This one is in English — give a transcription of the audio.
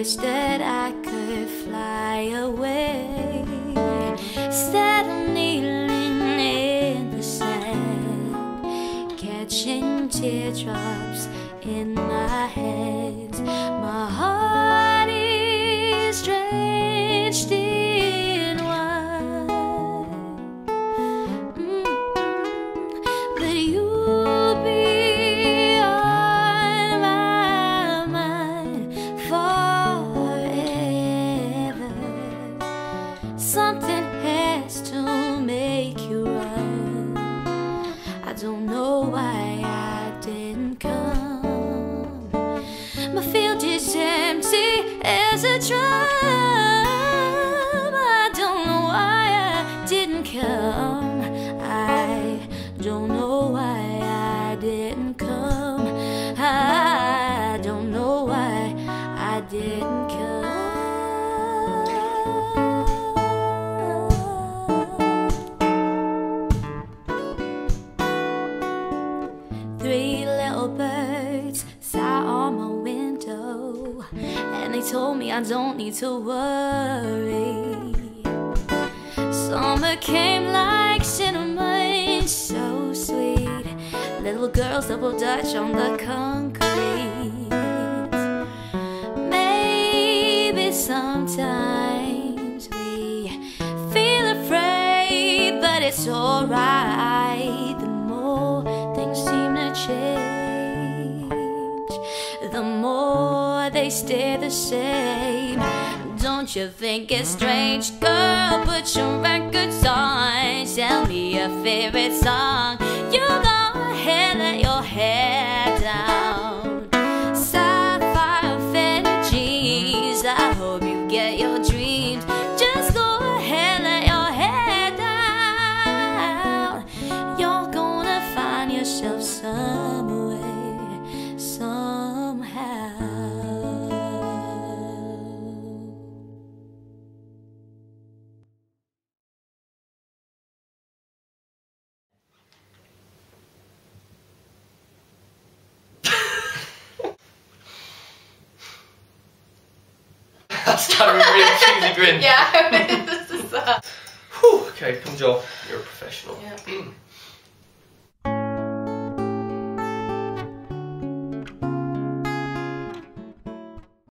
wish that I could fly away, instead of kneeling in the sand, catching teardrops in my hands. My heart is drenched in wine, but you'll be on my mind forever. Something has to make you run. I don't know why I didn't come. My field is empty as a drum. I don't know why I didn't come. I don't know why I didn't come. I don't know why I didn't come. Three little birds sat on my window, and they told me I don't need to worry. Summer came like cinnamon, so sweet. Little girls double dutch on the concrete. Maybe sometimes we feel afraid, but it's alright. The more things seem to change, the more they stay the same. Don't you think it's strange? Girl, put your records on, tell me your favorite song. You go ahead, let your hair down. Sapphire fantasies, I hope you get your dreams. Just go ahead, let your hair down. You're gonna find yourself somewhere. That's kind of a real cheesy grin. Yeah, this is. Whew, okay, come Joel, you're a professional. Yeah.